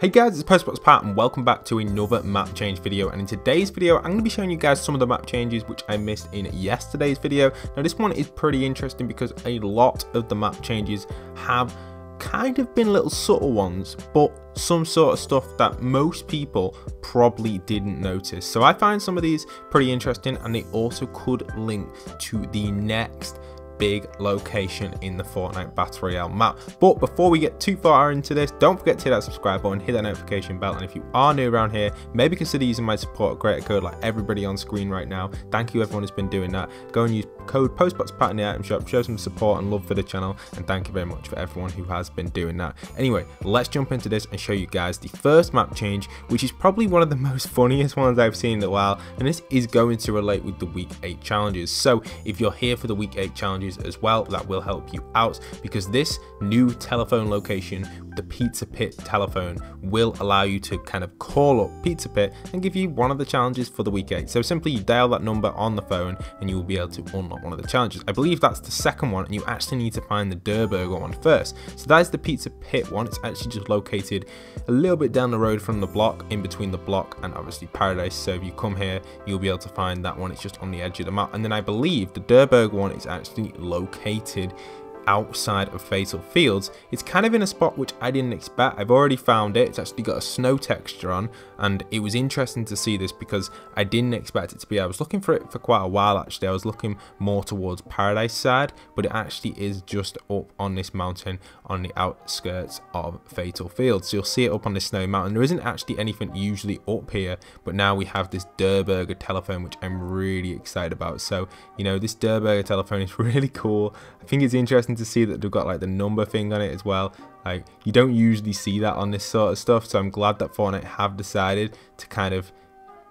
Hey guys, it's Postbox Pat and welcome back to another map change video. And in today's video, I'm going to be showing you guys some of the map changes which I missed in yesterday's video. Now this one is pretty interesting because a lot of the map changes have kind of been little subtle ones, but some sort of stuff that most people probably didn't notice. So I find some of these pretty interesting, and they also could link to the next big location in the Fortnite Battle Royale map. But before we get too far into this, don't forget to hit that subscribe button, hit that notification bell, and if you are new around here, maybe consider using my support creator code like everybody on screen right now. Thank you, everyone who's been doing that. Go and use code POSTBOXPAT in the item shop, show some support and love for the channel, and thank you very much for everyone who has been doing that. Anyway, let's jump into this and show you guys the first map change, which is probably one of the most funniest ones I've seen in a while, and this is going to relate with the week 8 challenges. So if you're here for the week 8 challenges as well, that will help you out, because this new telephone location, the Pizza Pit telephone, will allow you to kind of call up Pizza Pit and give you one of the challenges for the week 8. So simply you dial that number on the phone and you will be able to unlock one of the challenges. I believe that's the second one, and you actually need to find the Durrr Burger one first. So that is the Pizza Pit one. It's actually just located a little bit down the road from the Block, in between the Block and obviously Paradise. So if you come here, you'll be able to find that one. It's just on the edge of the map. And then I believe the Durrr Burger one is actually located outside of Fatal Fields. It's kind of in a spot which I didn't expect. I've already found it. It's actually got a snow texture on, and it was interesting to see this because I didn't expect it to be. I was looking for it for quite a while actually. I was looking more towards Paradise side, but it actually is just up on this mountain on the outskirts of Fatal Fields. So you'll see it up on this snow mountain. There isn't actually anything usually up here, but now we have this Durrr Burger telephone, which I'm really excited about. So, you know, this Durrr Burger telephone is really cool. I think it's interesting to see that they've got like the number thing on it as well. Like, you don't usually see that on this sort of stuff, so I'm glad that Fortnite have decided to kind of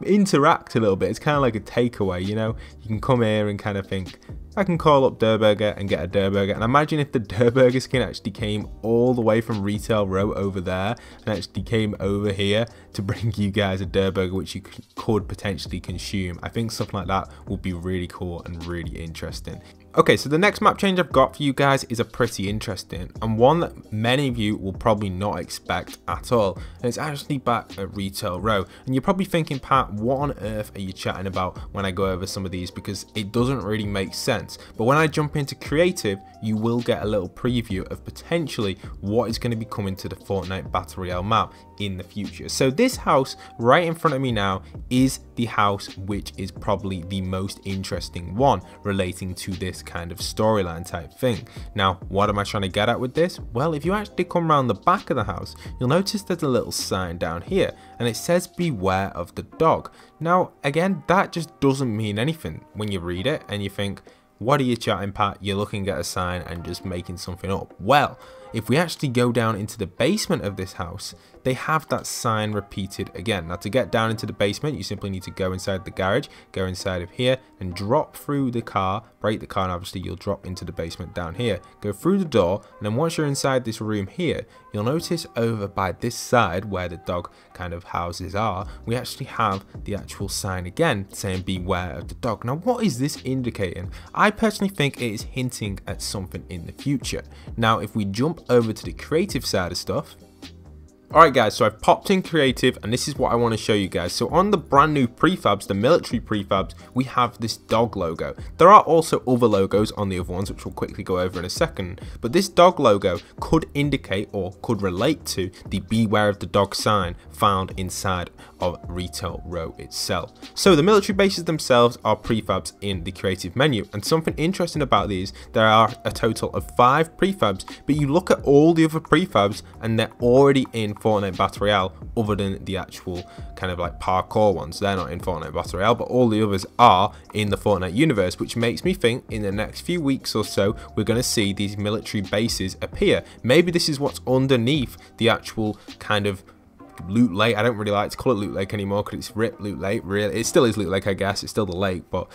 interact a little bit. It's kind of like a takeaway, you know. You can come here and kind of think, I can call up Durrr Burger and get a Durrr Burger. And imagine if the Durrr Burger skin actually came all the way from Retail Row over there and actually came over here to bring you guys a Durrr Burger, which you could potentially consume. I think something like that would be really cool and really interesting. Okay, so the next map change I've got for you guys is a pretty interesting, and one that many of you will probably not expect at all. And it's actually back at Retail Row. And you're probably thinking, Pat, what on earth are you chatting about when I go over some of these? Because it doesn't really make sense. But when I jump into creative, you will get a little preview of potentially what is going to be coming to the Fortnite Battle Royale map in the future. So this house right in front of me now is the house which is probably the most interesting one relating to this kind of storyline type thing. Now, what am I trying to get at with this? Well, if you actually come around the back of the house, you'll notice there's a little sign down here and it says beware of the dog. Now, again, that just doesn't mean anything when you read it and you think, what are you chatting, Pat? You're looking at a sign and just making something up. Well, if we actually go down into the basement of this house, they have that sign repeated again. Now, to get down into the basement, you simply need to go inside the garage, go inside of here and drop through the car, break the car, and obviously you'll drop into the basement down here. Go through the door, and then once you're inside this room here, you'll notice over by this side where the dog kind of houses are, we actually have the actual sign again saying beware of the dog. Now, what is this indicating? I personally think it is hinting at something in the future. Now, if we jump over to the creative side of stuff. Alright guys, so I've popped in creative and this is what I want to show you guys. So on the brand new prefabs, the military prefabs, we have this dog logo. There are also other logos on the other ones which we'll quickly go over in a second, but this dog logo could indicate or could relate to the beware of the dog sign found inside of Retail Row itself. So the military bases themselves are prefabs in the creative menu, and something interesting about these, there are a total of 5 prefabs, but you look at all the other prefabs and they're already in Fortnite Battle Royale, other than the actual kind of like parkour ones. They're not in Fortnite Battle Royale, but all the others are in the Fortnite universe, which makes me think in the next few weeks or so we're going to see these military bases appear. Maybe this is what's underneath the actual kind of Loot Lake. I don't really like to call it Loot Lake anymore because it's RIP Loot Lake, really. It still is Loot Lake, I guess. It's still the lake, but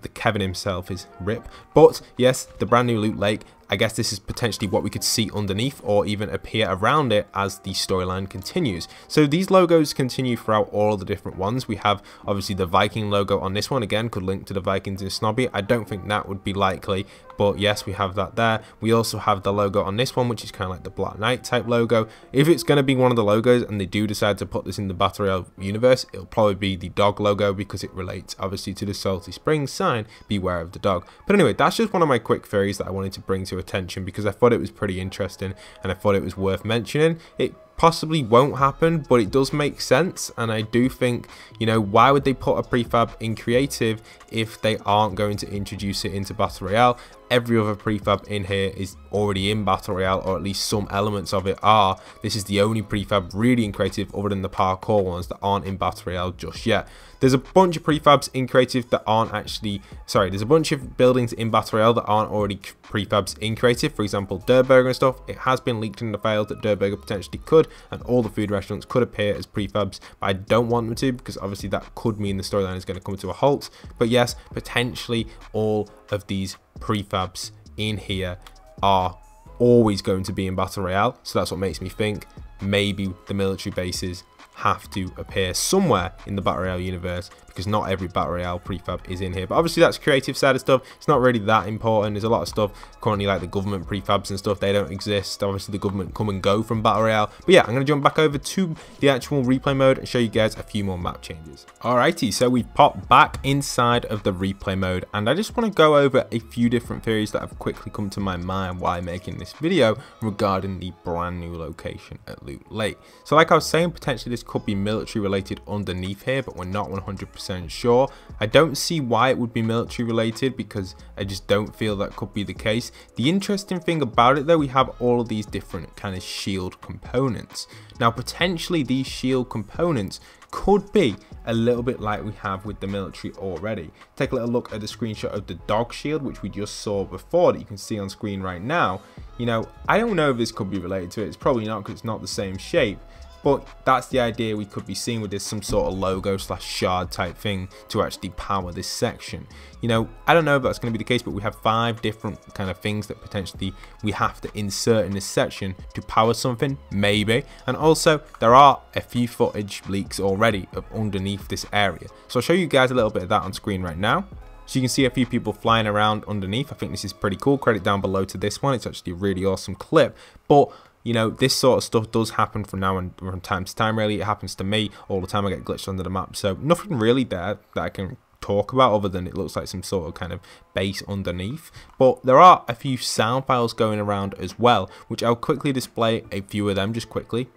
the Kevin himself is RIP. But yes, the brand new Loot Lake. I guess this is potentially what we could see underneath or even appear around it as the storyline continues. So these logos continue throughout all the different ones. We have obviously the Viking logo on this one, again could link to the Vikings in Snobby. I don't think that would be likely, but yes, we have that there. We also have the logo on this one, which is kind of like the Black Knight type logo. If it's going to be one of the logos and they do decide to put this in the Battle Royale universe, it'll probably be the dog logo because it relates obviously to the Salty Springs sign, beware of the dog. But anyway, that's just one of my quick theories that I wanted to bring to attention because I thought it was pretty interesting and I thought it was worth mentioning. It possibly won't happen, but it does make sense, and I do think, you know, why would they put a prefab in creative if they aren't going to introduce it into Battle Royale? Every other prefab in here is already in Battle Royale, or at least some elements of it are. This is the only prefab really in creative other than the parkour ones that aren't in Battle Royale just yet. There's a bunch of prefabs in creative that aren't actually, sorry, there's a bunch of buildings in Battle Royale that aren't already prefabs in creative. For example, Durrr Burger and stuff, it has been leaked in the files that Durrr Burger potentially could, and all the food restaurants could appear as prefabs, but I don't want them to because obviously that could mean the storyline is going to come to a halt. But yes, potentially all of these prefabs in here are always going to be in Battle Royale, so that's what makes me think maybe the military bases have to appear somewhere in the Battle Royale universe because not every Battle Royale prefab is in here. But obviously that's creative side of stuff, it's not really that important. There's a lot of stuff currently like the government prefabs and stuff, they don't exist. Obviously the government come and go from Battle Royale. But yeah, I'm going to jump back over to the actual replay mode and show you guys a few more map changes. Alrighty, so we pop back inside of the replay mode and I just want to go over a few different theories that have quickly come to my mind while making this video regarding the brand new location at Loot Lake. So like I was saying, potentially this could be military related underneath here, but we're not 100% sure. I don't see why it would be military related because I just don't feel that could be the case. The interesting thing about it though, we have all of these different kind of shield components. Now potentially these shield components could be a little bit like we have with the military already. Take a little look at the screenshot of the dog shield, which we just saw before, that you can see on screen right now. You know, I don't know if this could be related to it, it's probably not because it's not the same shape. But that's the idea we could be seeing with this, some sort of logo slash shard type thing to actually power this section. You know, I don't know if that's going to be the case, but we have 5 different kind of things that potentially we have to insert in this section to power something, maybe. And also, there are a few footage leaks already of underneath this area. So I'll show you guys a little bit of that on screen right now. So you can see a few people flying around underneath. I think this is pretty cool. Credit down below to this one. It's actually a really awesome clip. But you know, this sort of stuff does happen from now and from time to time, really. It happens to me all the time. I get glitched under the map. So nothing really there that I can talk about other than it looks like some sort of kind of base underneath. But there are a few sound files going around as well, which I'll quickly display a few of them just quickly.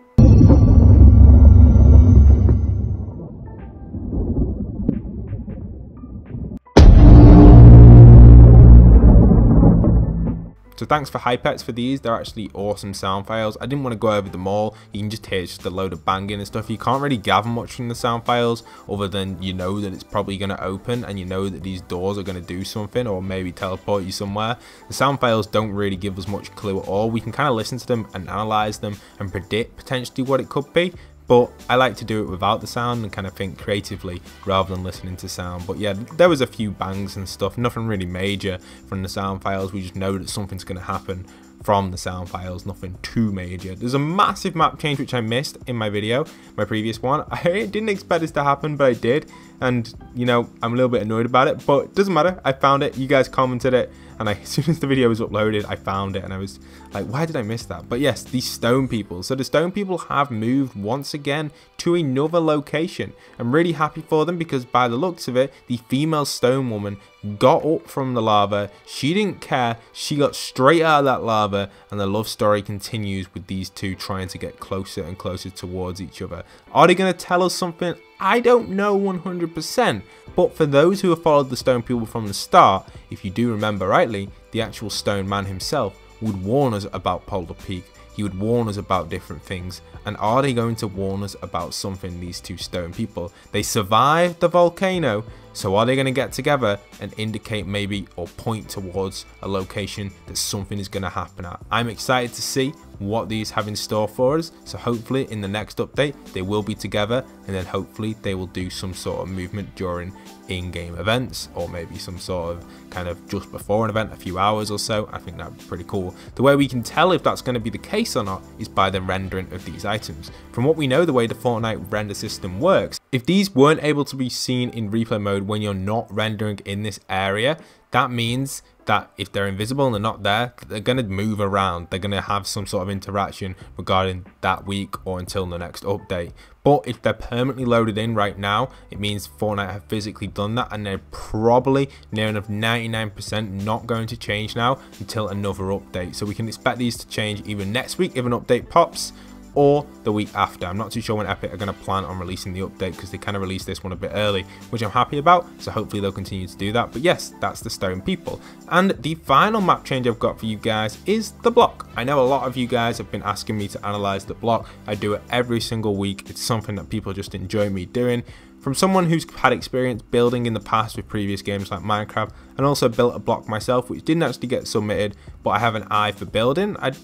So thanks for Hypex for these, they're actually awesome sound files. I didn't want to go over them all, you can just hear it's just a load of banging and stuff. You can't really gather much from the sound files other than you know that it's probably going to open and you know that these doors are going to do something or maybe teleport you somewhere. The sound files don't really give us much clue at all. We can kind of listen to them and analyze them and predict potentially what it could be. But I like to do it without the sound and kind of think creatively rather than listening to sound. But yeah, there was a few bangs and stuff, nothing really major from the sound files. We just know that something's going to happen from the sound files, nothing too major. There's a massive map change which I missed in my video, my previous one. I didn't expect this to happen, but I did. And, you know, I'm a little bit annoyed about it, but it doesn't matter. I found it, you guys commented it, and as soon as the video was uploaded, I found it, and I was like, why did I miss that? But yes, these stone people. So the stone people have moved once again to another location. I'm really happy for them because by the looks of it, the female stone woman got up from the lava. She didn't care. She got straight out of that lava, and the love story continues with these two trying to get closer and closer towards each other. Are they going to tell us something? I don't know 100%, but for those who have followed the stone people from the start, if you do remember rightly, the actual stone man himself would warn us about Polar Peak. He would warn us about different things. And are they going to warn us about something, these two stone people? They survived the volcano, So are they going to get together and indicate maybe or point towards a location that something is going to happen at? I'm excited to see what these have in store for us. So hopefully in the next update they will be together, and then hopefully they will do some sort of movement during in-game events, or maybe some sort of kind of just before an event, a few hours or so. I think that'd be pretty cool. The way we can tell if that's going to be the case or not is by the rendering of these items. From what we know, the way the Fortnite render system works, if these weren't able to be seen in replay mode when you're not rendering in this area, that means that if they're invisible and they're not there, they're going to move around. They're going to have some sort of interaction regarding that week or until the next update. But if they're permanently loaded in right now, it means Fortnite have physically done that, and they're probably near enough 99% not going to change now until another update. So we can expect these to change even next week if an update pops, or the week after. I'm not too sure when Epic are going to plan on releasing the update, because they kind of released this one a bit early, which I'm happy about, so hopefully they'll continue to do that. But yes, that's the Stone People. And the final map change I've got for you guys is The Block. I know a lot of you guys have been asking me to analyze The Block. I do it every single week. It's something that people just enjoy me doing. From someone who's had experience building in the past with previous games like Minecraft, and also built a block myself, which didn't actually get submitted, but I have an eye for building. I'd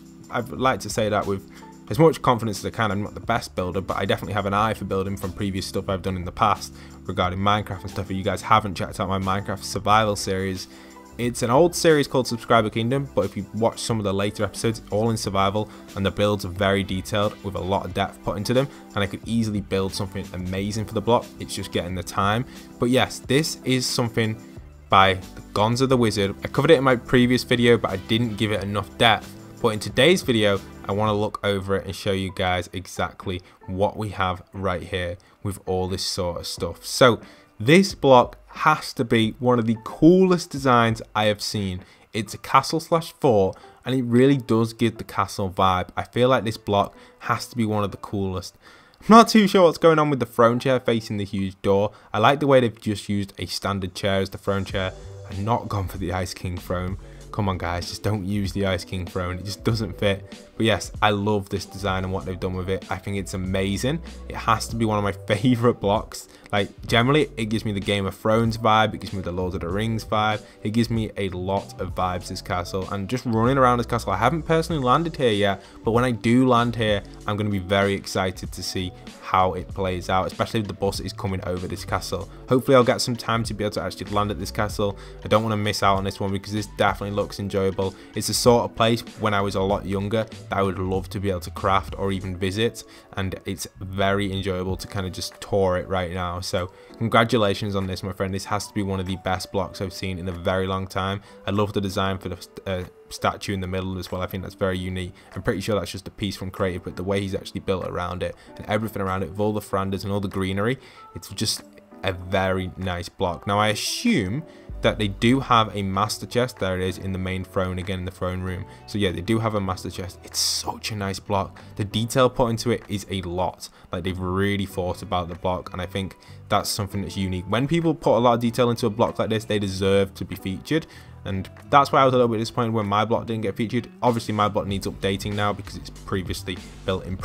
like to say that with as much confidence as I can. I'm not the best builder, but I definitely have an eye for building from previous stuff I've done in the past regarding Minecraft and stuff. If you guys haven't checked out my Minecraft survival series, it's an old series called Subscriber Kingdom, but if you watch some of the later episodes, all in survival, and the builds are very detailed with a lot of depth put into them, and I could easily build something amazing for The Block. It's just getting the time. But yes, this is something by Gonzo the Wizard. I covered it in my previous video, but I didn't give it enough depth. But in today's video, I want to look over it and show you guys exactly what we have right here with all this sort of stuff. So this block has to be one of the coolest designs I have seen. It's a castle slash fort, and it really does give the castle vibe. I feel like this block has to be one of the coolest. I'm not too sure what's going on with the throne chair facing the huge door. I like the way they've just used a standard chair as the throne chair and not gone for the Ice King throne. Come on guys, just don't use the Ice King throne, it just doesn't fit. But yes, I love this design and what they've done with it. I think it's amazing. It has to be one of my favorite blocks. Like, generally it gives me the Game of Thrones vibe, it gives me the Lord of the Rings vibe, it gives me a lot of vibes, this castle. And just running around this castle, I haven't personally landed here yet, but when I do land here, I'm going to be very excited to see how it plays out, especially if the bus is coming over this castle. Hopefully I'll get some time to be able to actually land at this castle. I don't want to miss out on this one, because this definitely looks enjoyable. It's the sort of place when I was a lot younger that I would love to be able to craft or even visit, and it's very enjoyable to kind of just tour it right now. So congratulations on this, my friend. This has to be one of the best blocks I've seen in a very long time. I love the design for the statue in the middle as well. I think that's very unique. I'm pretty sure that's just a piece from Creative, but the way he's actually built around it and everything around it with all the fronders and all the greenery, it's just a very nice block. Now I assume that they do have a master chest. There it is in the main throne again, in the throne room. So yeah, they do have a master chest. It's such a nice block. The detail put into it is a lot. Like, they've really thought about the block, and I think that's something that's unique. When people put a lot of detail into a block like this, they deserve to be featured, and that's why I was a little bit disappointed when my block didn't get featured. Obviously my block needs updating now, because it's previously built in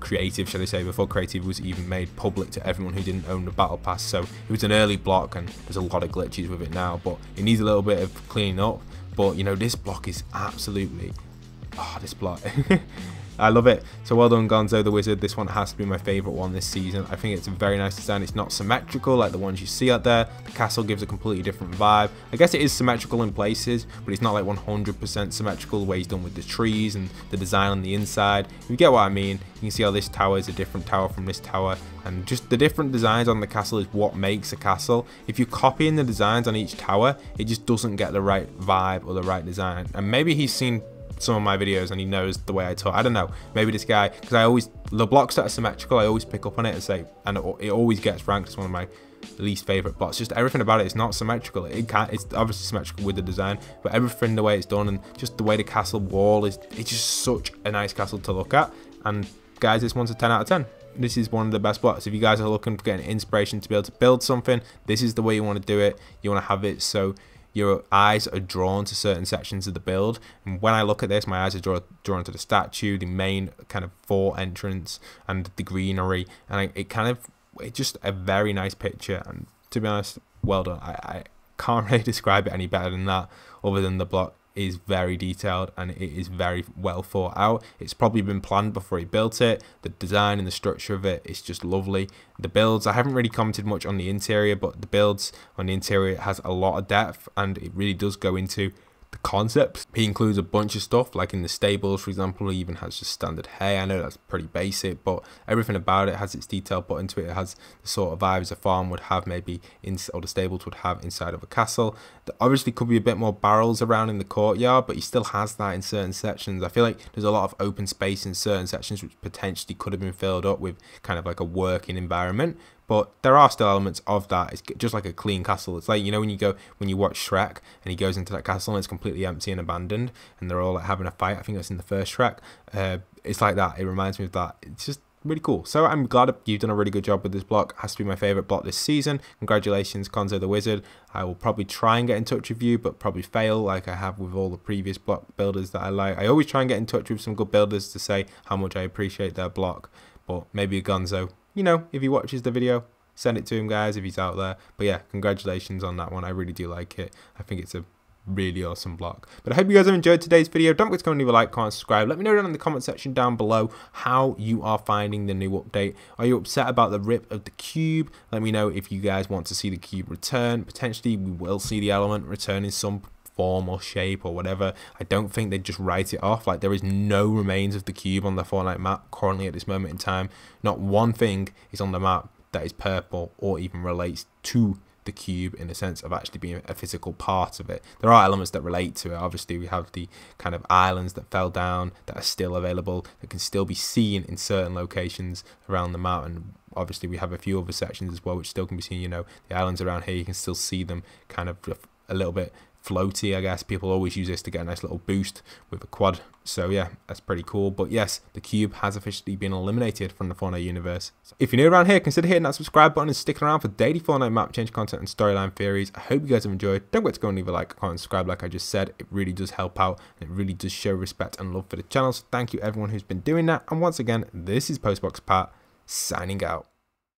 Creative, shall I say, before Creative was even made public to everyone who didn't own the battle pass. So it was an early block, and there's a lot of glitches with it now, but it needs a little bit of cleaning up. But you know, this block is absolutely, oh, this block I love it. So well done, Gonzo the Wizard. This one has to be my favorite one this season. I think it's a very nice design. It's not symmetrical like the ones you see out there. The castle gives a completely different vibe. I guess it is symmetrical in places, but it's not like 100% symmetrical the way he's done with the trees and the design on the inside. If you get what I mean, you can see how this tower is a different tower from this tower, and just the different designs on the castle is what makes a castle. If you're copying the designs on each tower, it just doesn't get the right vibe or the right design. And maybe he's seen some of my videos and he knows the way I talk. I don't know, maybe this guy, because I always, the blocks that are symmetrical, I always pick up on it and say, and it always gets ranked as one of my least favorite blocks. Just everything about it is not symmetrical. It's obviously symmetrical with the design, but everything, the way it's done, and just the way the castle wall is, it's just such a nice castle to look at. And guys, this one's a 10 out of 10. This is one of the best blocks. If you guys are looking for getting inspiration to be able to build something, this is the way you want to do it. You want to have it so your eyes are drawn to certain sections of the build. And when I look at this, my eyes are drawn to the statue, the main kind of fort entrance, and the greenery, and it just a very nice picture. And to be honest, well done. I can't really describe it any better than that, other than The Block is very detailed and it is very well thought out. It's probably been planned before he built it. The design and the structure of it is just lovely. The builds, I haven't really commented much on the interior, but the builds on the interior has a lot of depth and it really does go into the concepts. He includes a bunch of stuff, like in the stables for example, he even has just standard hay. I know that's pretty basic, but everything about it has its detail put into it. It has the sort of vibes a farm would have, maybe, in, or the stables would have inside of a castle. There obviously could be a bit more barrels around in the courtyard, but he still has that in certain sections. I feel like there's a lot of open space in certain sections which potentially could have been filled up with kind of like a working environment. But there are still elements of that. It's just like a clean castle. It's like, you know, when you watch Shrek and he goes into that castle and it's completely empty and abandoned and they're all like having a fight. I think that's in the first Shrek. It's like that. It reminds me of that. It's just really cool. So I'm glad you've done a really good job with this block. It has to be my favorite block this season. Congratulations, Gonzo the Wizard. I will probably try and get in touch with you, but probably fail like I have with all the previous block builders that I like. I always try and get in touch with some good builders to say how much I appreciate their block, but maybe Gonzo, you know, if he watches the video, send it to him, guys, if he's out there. But yeah, congratulations on that one. I really do like it. I think it's a really awesome block. But I hope you guys have enjoyed today's video. Don't forget to go and leave a like, comment, subscribe. Let me know down in the comment section down below how you are finding the new update. Are you upset about the rip of the cube? Let me know if you guys want to see the cube return. Potentially, we will see the element return in some form or shape or whatever. I don't think they just write it off. Like, there is no remains of the cube on the Fortnite map currently at this moment in time. Not one thing is on the map that is purple or even relates to the cube in a sense of actually being a physical part of it. There are elements that relate to it. Obviously, we have the kind of islands that fell down that are still available, that can still be seen in certain locations around the map, and obviously we have a few other sections as well which still can be seen. You know, the islands around here, you can still see them kind of a little bit floaty, I guess. People always use this to get a nice little boost with a quad. So yeah, that's pretty cool. But yes, the cube has officially been eliminated from the Fortnite universe. So if you're new around here, consider hitting that subscribe button and sticking around for daily Fortnite map change content and storyline theories. I hope you guys have enjoyed. Don't forget to go and leave a like, comment, subscribe like I just said. It really does help out and it really does show respect and love for the channel. So thank you everyone who's been doing that. And once again, this is Postbox Pat signing out.